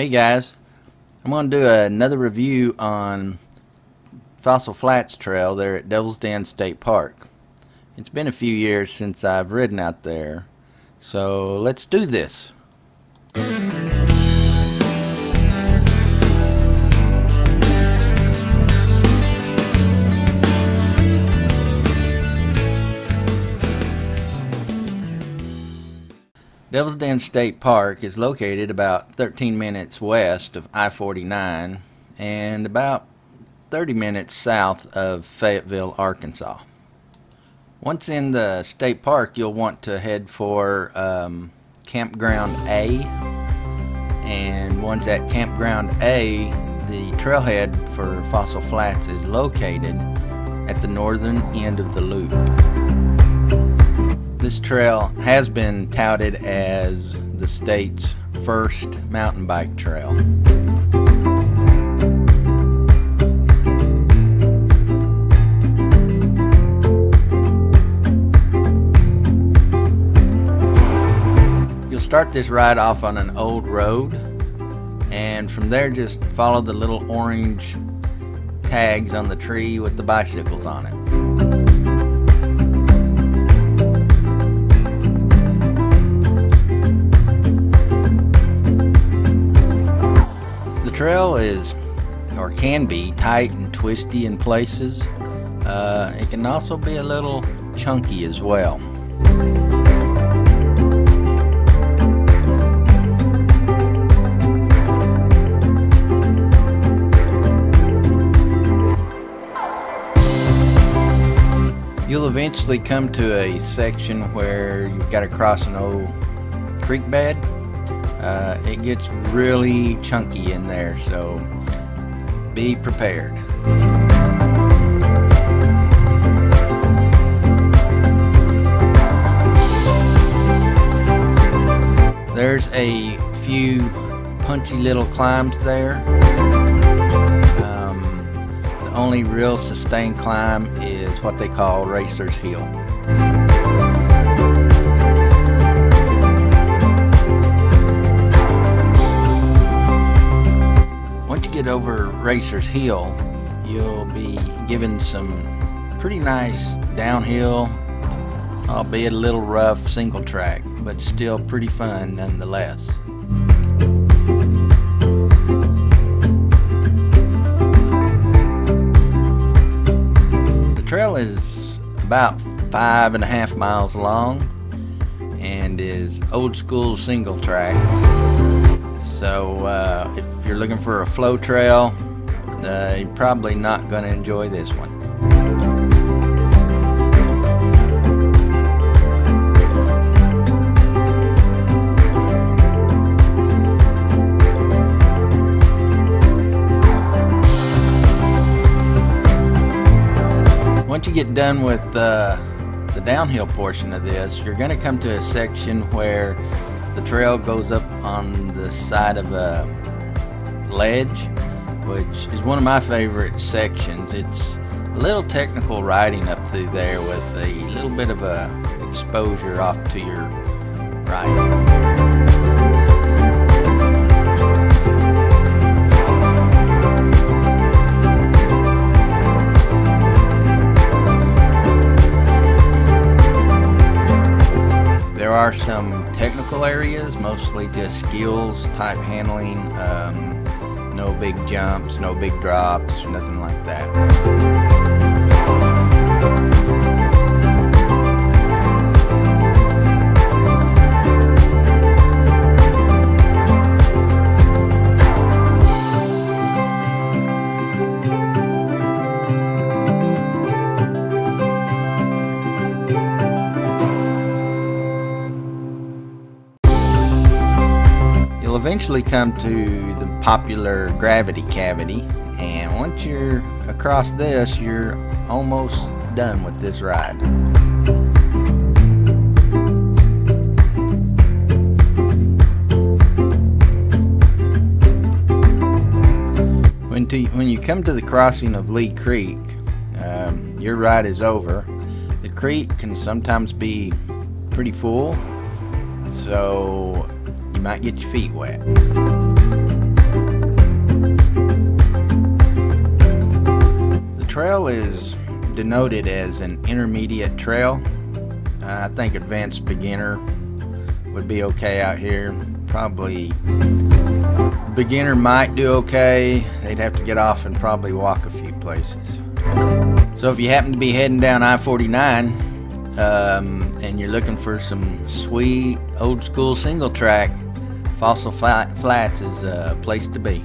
Hey guys, I'm going to do another review on Fossil Flats Trail there at Devil's Den State Park. It's been a few years since I've ridden out there, so let's do this. Devil's Den State Park is located about 13 minutes west of I-49 and about 30 minutes south of Fayetteville, Arkansas. Once in the state park, you'll want to head for Campground A, and once at Campground A, the trailhead for Fossil Flats is located at the northern end of the loop. This trail has been touted as the state's first mountain bike trail. You'll start this ride off on an old road, and from there just follow the little orange tags on the tree with the bicycles on it. The trail is, or can be, tight and twisty in places. It can also be a little chunky as well. You'll eventually come to a section where you've got to cross an old creek bed. It gets really chunky in there, so be prepared. There's a few punchy little climbs there. The only real sustained climb is what they call Racer's Hill. Over Racer's Hill, you'll be given some pretty nice downhill, albeit a little rough, single track, but still pretty fun nonetheless. The trail is about 5.5 miles long and is old school single track. So if you're looking for a flow trail, you're probably not going to enjoy this one. Once you get done with the downhill portion of this, you're going to come to a section where the trail goes up on the side of a ledge, which is one of my favorite sections. It's a little technical riding up through there with a little bit of a exposure off to your right. There are some technical areas, mostly just skills type handling, no big jumps, no big drops, nothing like that. Eventually come to the popular gravity cavity, and once you're across this, you're almost done with this ride. When you come to the crossing of Lee Creek, your ride is over. The creek can sometimes be pretty full, so you might get your feet wet. denoted as an intermediate trail. I think advanced beginner would be okay out here. Probably beginner might do okay. They'd have to get off and probably walk a few places. So if you happen to be heading down I-49 and you're looking for some sweet old school single track, Fossil Flats is a place to be.